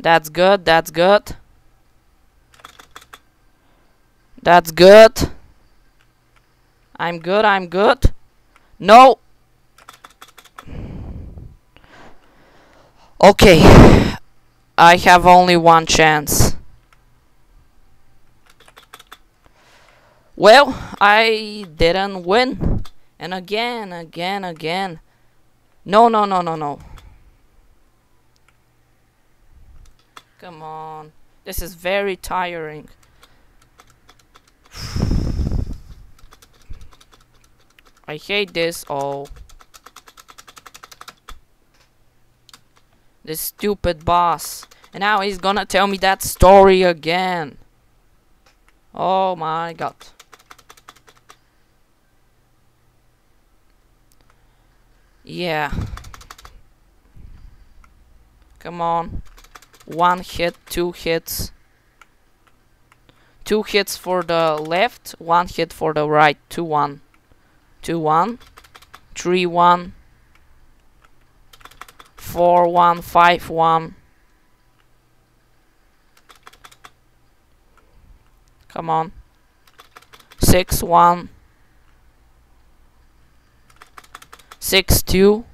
That's good, that's good. That's good. I'm good, I'm good. No! Okay. I have only one chance. Well, I didn't win. And again. No. Come on. This is very tiring. I hate this all. This stupid boss. And now he's gonna tell me that story again. Oh my god. Yeah. Come on. One hit, two hits. Two hits for the left, one hit for the right. 2-1. 2-1. 3-1. 4-1. 5-1. Come on. 6-1. 6-2.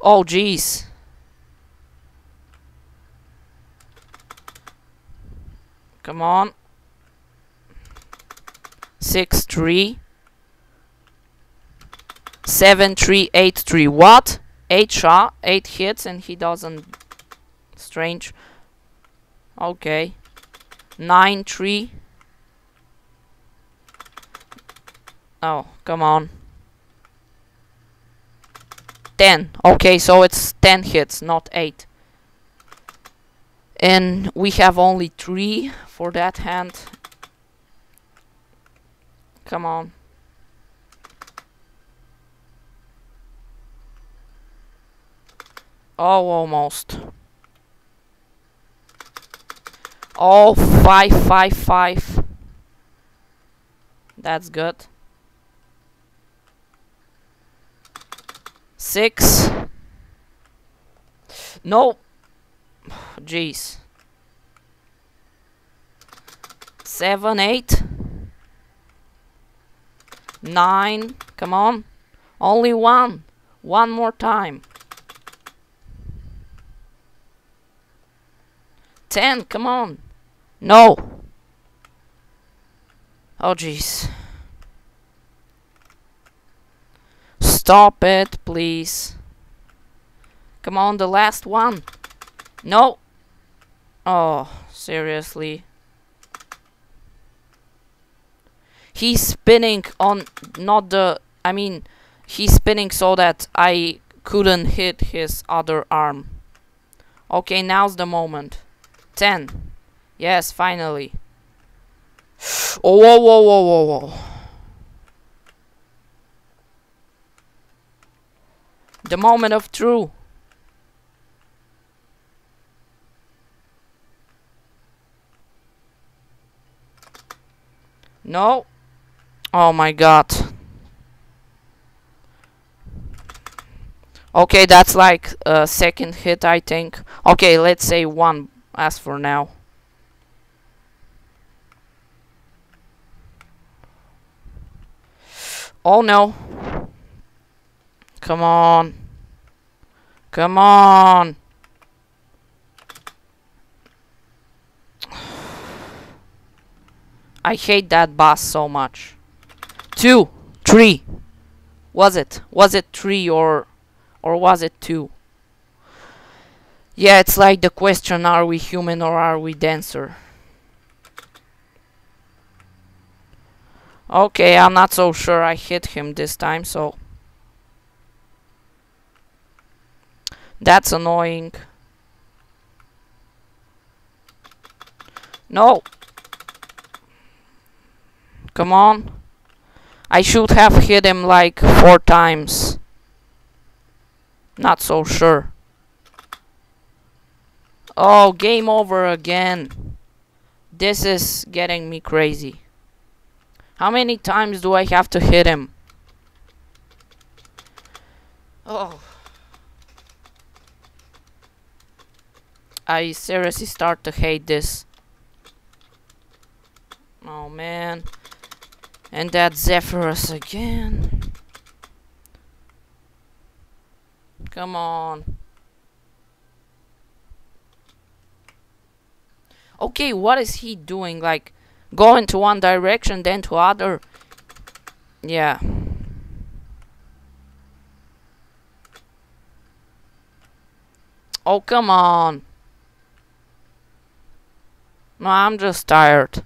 Oh geez. Come on. 6-3. 7-3, 8-3. What? 8 shot, 8 hits, and he doesn't. Strange. Okay. 9-3. Oh, come on. 10. Okay, so it's 10 hits, not 8. And we have only 3 for that hand. Come on. Oh, almost. Oh, 5-5-5. That's good. 6. No. Jeez. 7-8. 9. Come on. Only one. One more time. 10. Come on. No. Oh, jeez. Stop it, please. Come on, the last one. No. Oh, seriously. He's spinning on not the... I mean, he's spinning so that I couldn't hit his other arm. Okay, now's the moment. 10. Yes, finally. Oh, whoa, whoa, whoa, whoa, whoa. The moment of truth. No. Oh my god. Okay, that's like a second hit, I think. Okay, let's say one as for now. Oh no. Come on. Come on. I hate that boss so much. 2, 3. Was it 3 or was it 2? Yeah, it's like the question, are we human or are we dancer? Okay, I'm not so sure I hit him this time, so... That's annoying. No! Come on. I should have hit him like 4 times. Not so sure. Oh, game over again. This is getting me crazy. How many times do I have to hit him? Oh. I seriously start to hate this. Oh man. And that Zephyros again. Come on. Okay, what is he doing? Like, going to one direction, then to other? Yeah. Oh, come on. No, I'm just tired.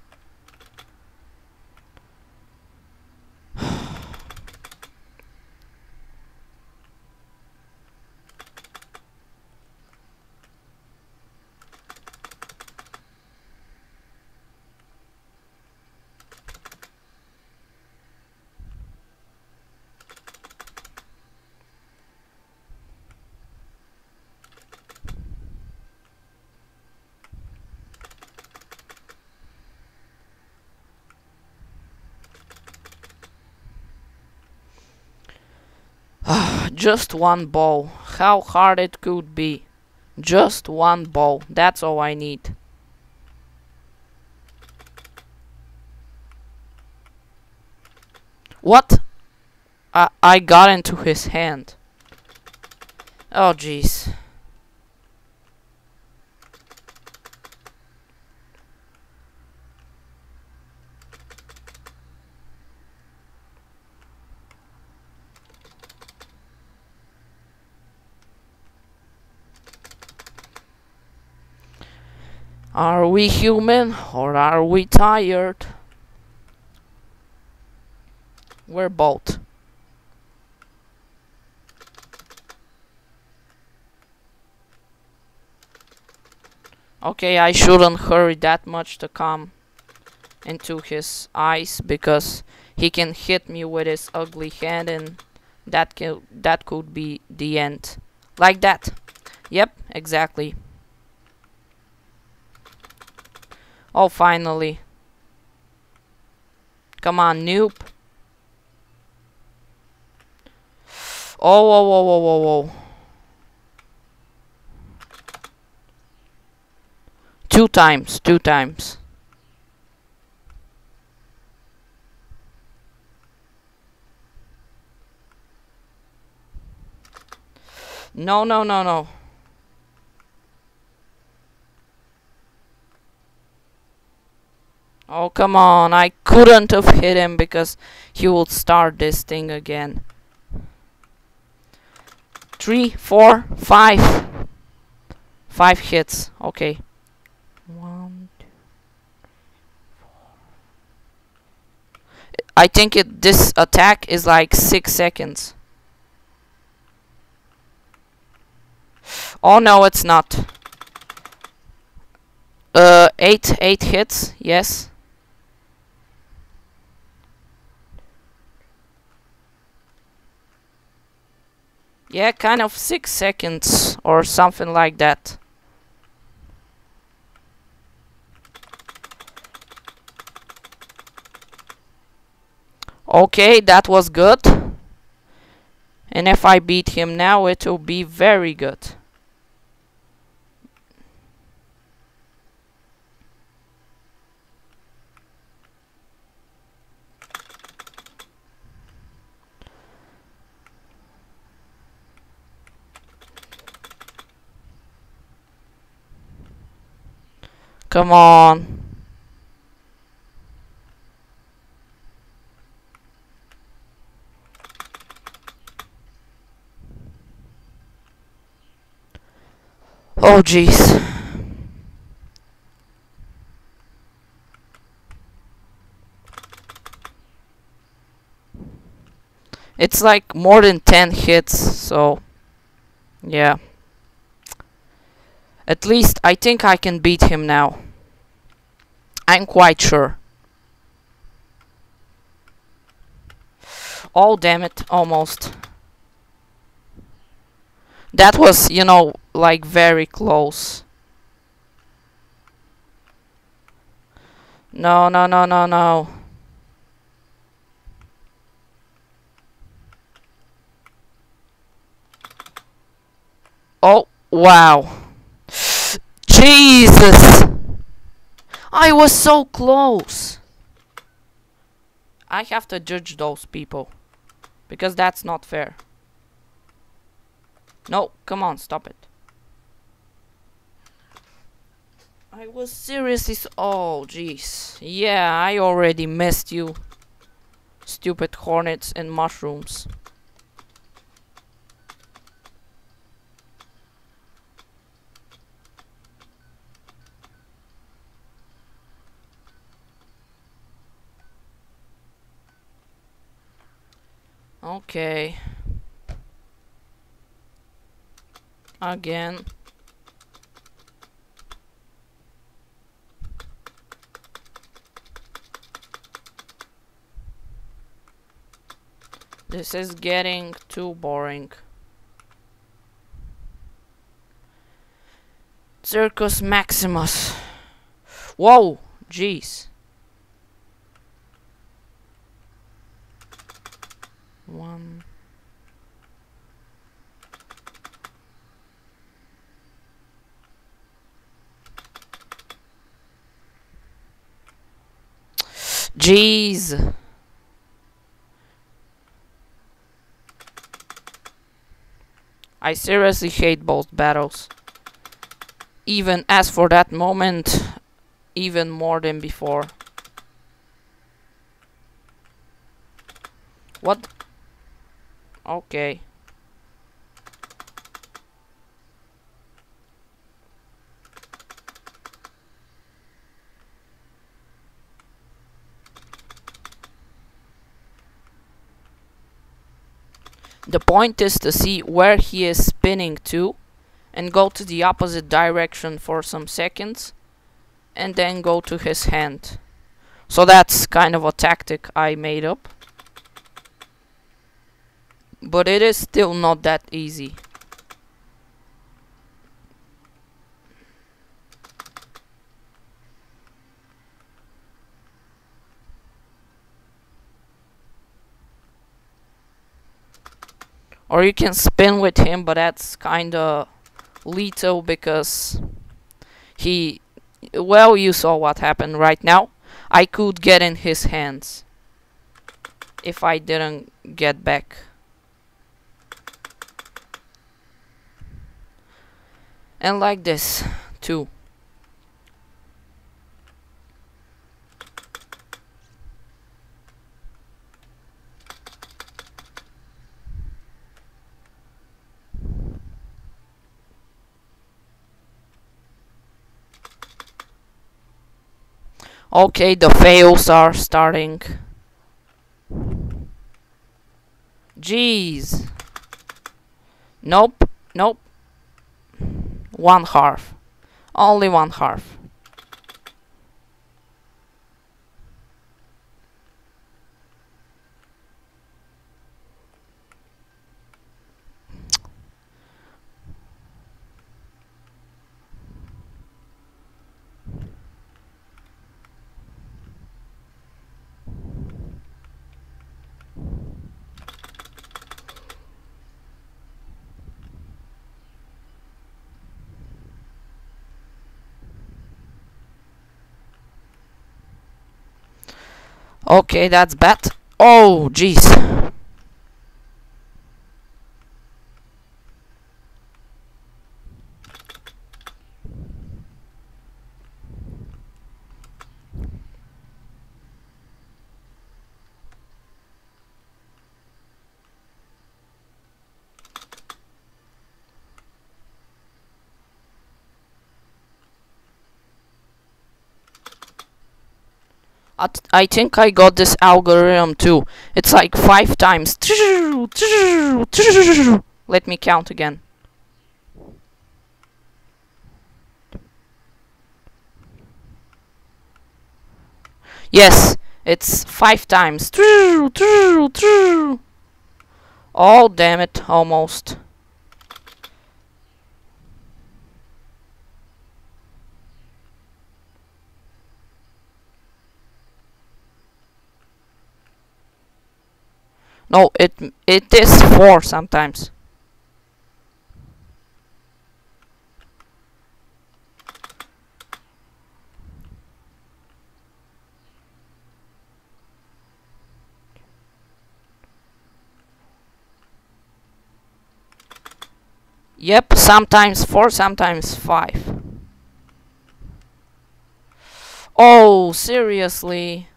Just one bow. How hard it could be. Just one bow. That's all I need. What? I got into his hand. Oh jeez. Are we human or are we tired? We're both. Okay, I shouldn't hurry that much to come into his eyes because he can hit me with his ugly hand and that could be the end. Like that. Yep, exactly. Oh, finally. Come on, noob. Oh, oh, oh, oh, oh, oh. Two times. No. Oh, come on, I couldn't have hit him because he would start this thing again. 3, 4, 5. 5 hits, okay. 1, 2, 3, 4. I think this attack is like 6 seconds. Oh no, it's not. 8 hits, yes. Yeah, kind of 6 seconds or something like that. Okay, that was good. And if I beat him now, it will be very good. Come on. Oh, jeez. It's like more than 10 hits, so yeah. At least I think I can beat him now. I'm quite sure. Oh, damn it, almost. That was, you know, like very close. No. Oh, wow. Jesus! I was so close. I have to judge those people, because that's not fair. No, come on, stop it. I was seriously oh jeez. Yeah, I already missed you. Stupid hornets and mushrooms. Okay. Again. This is getting too boring. Circus Maximus. Whoa, jeez. One. Jeez. I seriously hate both battles. Even as for that moment, even more than before. What? Okay. The point is to see where he is spinning to and go to the opposite direction for some seconds and then go to his hand. So that's kind of a tactic I made up. But it is still not that easy. Or you can spin with him, but that's kinda lethal because he... Well, you saw what happened right now. I could get in his hands if I didn't get back. And like this, too. Okay, the fails are starting. Jeez. Nope, nope. One half. Only one half. Okay, that's bad. Oh, jeez. I think I got this algorithm too. It's like 5 times. Let me count again. Yes, it's 5 times. Oh, damn it, almost. No, it is 4 sometimes. Yep, sometimes 4, sometimes 5. Oh, seriously?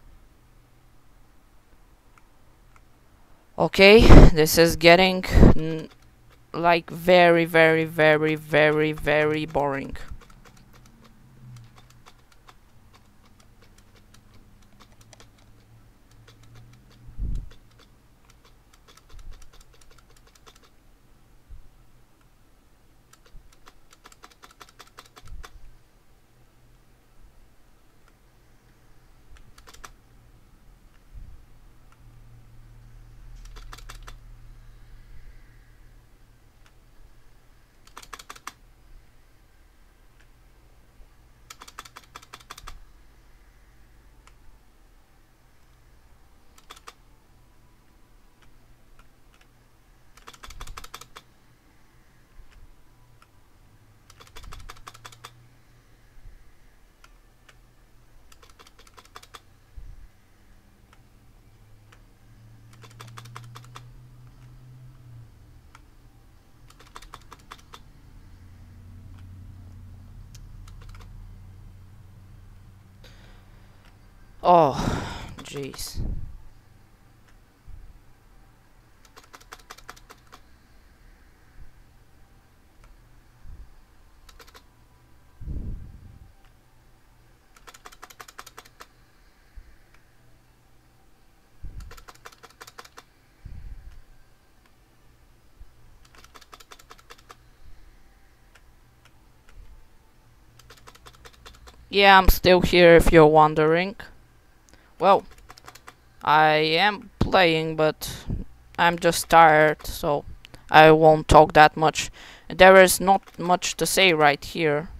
Okay, this is getting like very boring. Oh, jeez. Yeah, I'm still here if you're wondering. Well, I am playing, but I'm just tired, so I won't talk that much. There is not much to say right here,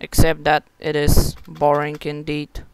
except that it is boring indeed.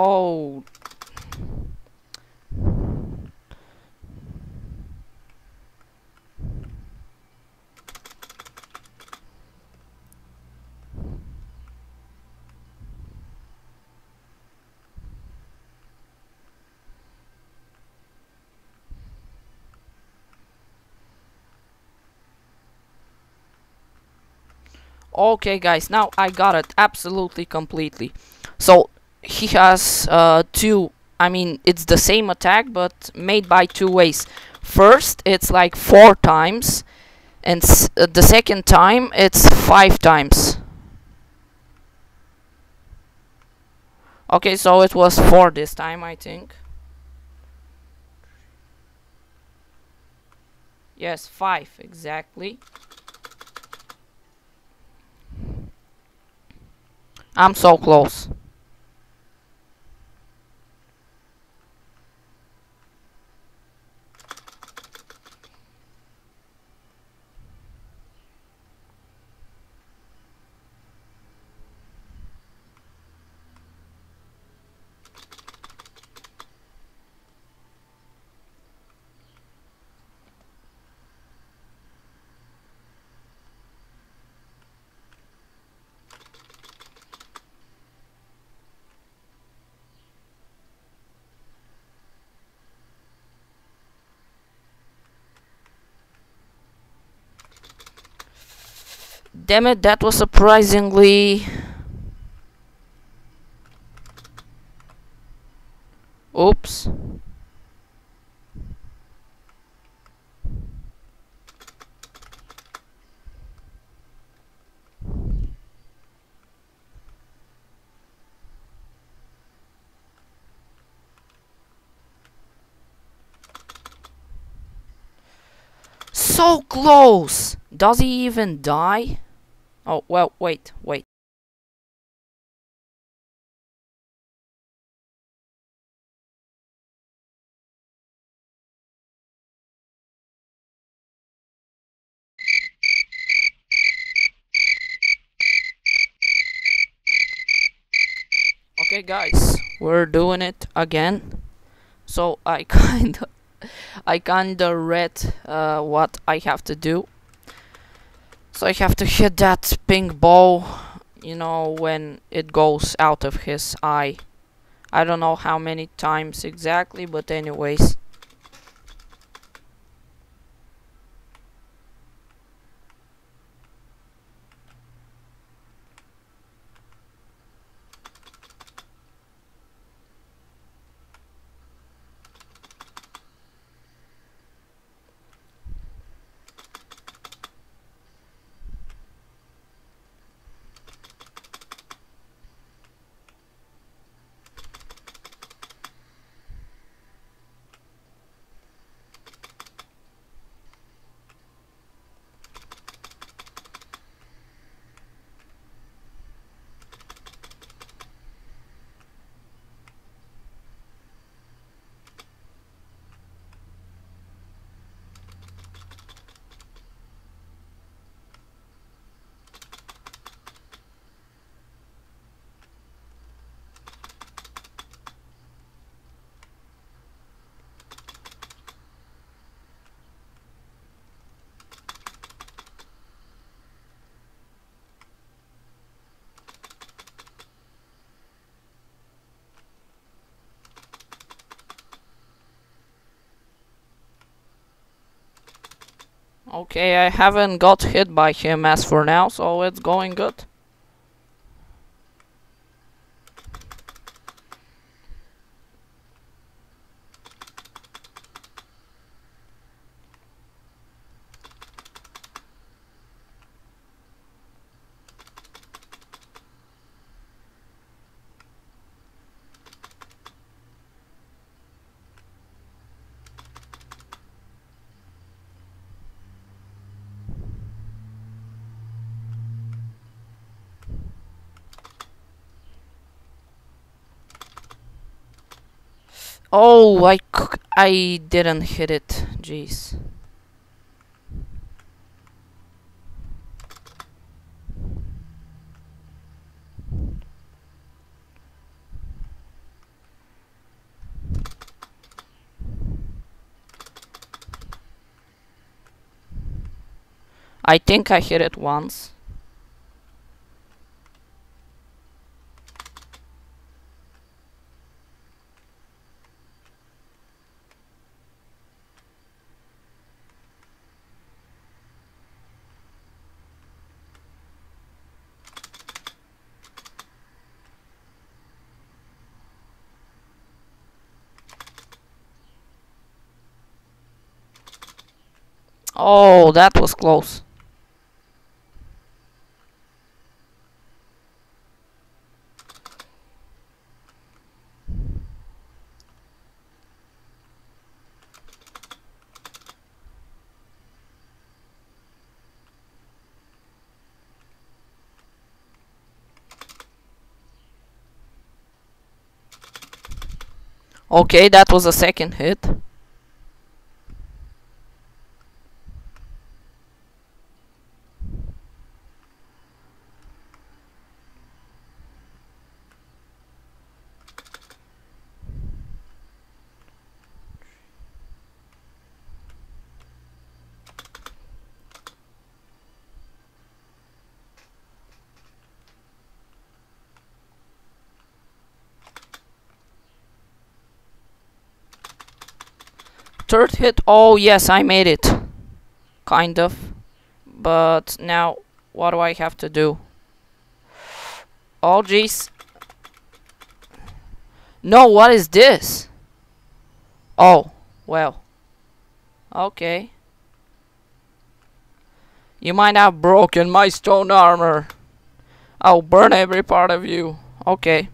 Oh, okay guys, now I got it absolutely completely. So he has two, I mean, it's the same attack, but made by two ways. First, it's like 4 times, and the second time, it's 5 times. Okay, so it was 4 this time, I think. Yes, 5, exactly. I'm so close. Damn it, that was surprisingly... Oops. So close! Does he even die? Oh, well, wait. Okay, guys, we're doing it again. So I kinda read what I have to do. So I have to hit that pink ball, you know, when it goes out of his eye. I don't know how many times exactly, but anyways. Okay, I haven't got hit by him as for now, so it's going good. Oh, I didn't hit it. Jeez. I think I hit it once. Oh, that was close. Okay, that was a second hit. Third hit. Oh yes, I made it, kind of, but now What do I have to do? Oh, jeez. No, what is this? Oh, well. Okay. You might have broken my stone armor. I'll burn every part of you. Okay.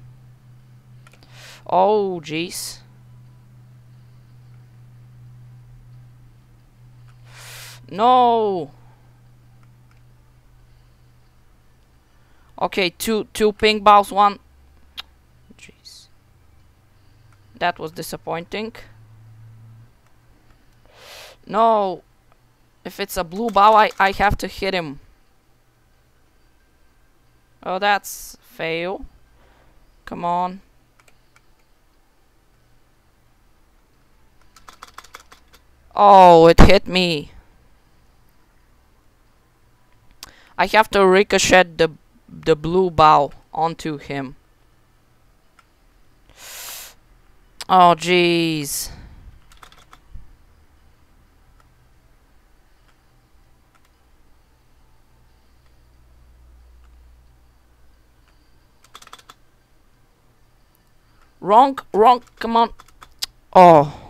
Oh, jeez. No. Okay, two ping balls, one. Jeez. That was disappointing. No. If it's a blue ball, I have to hit him. Oh, that's fail. Come on. Oh, it hit me. I have to ricochet the blue ball onto him. Oh, jeez. Wrong, wrong, come on. Oh.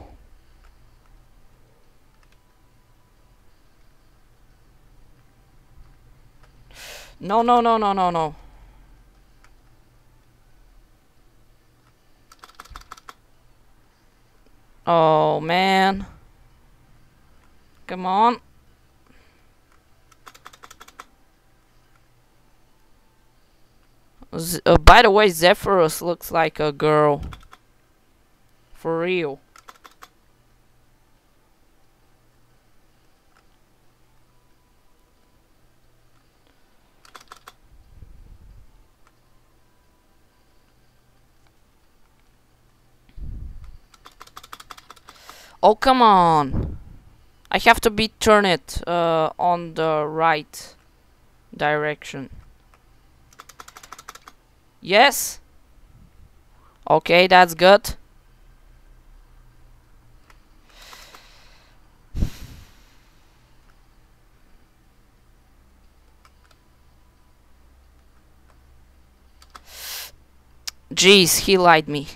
No, no, no, no, no, no. Oh, man. Come on. By the way, Zephyros looks like a girl. For real. Oh, come on. I have to turn it on the right direction. Yes. Okay, that's good. Jeez, he lied me.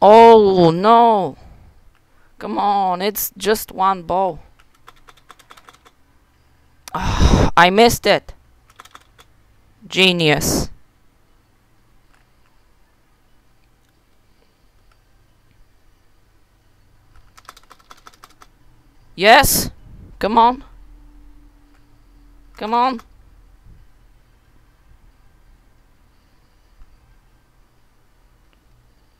Oh no! Come on, it's just one ball. Oh, I missed it. Genius. Yes! Come on. Come on.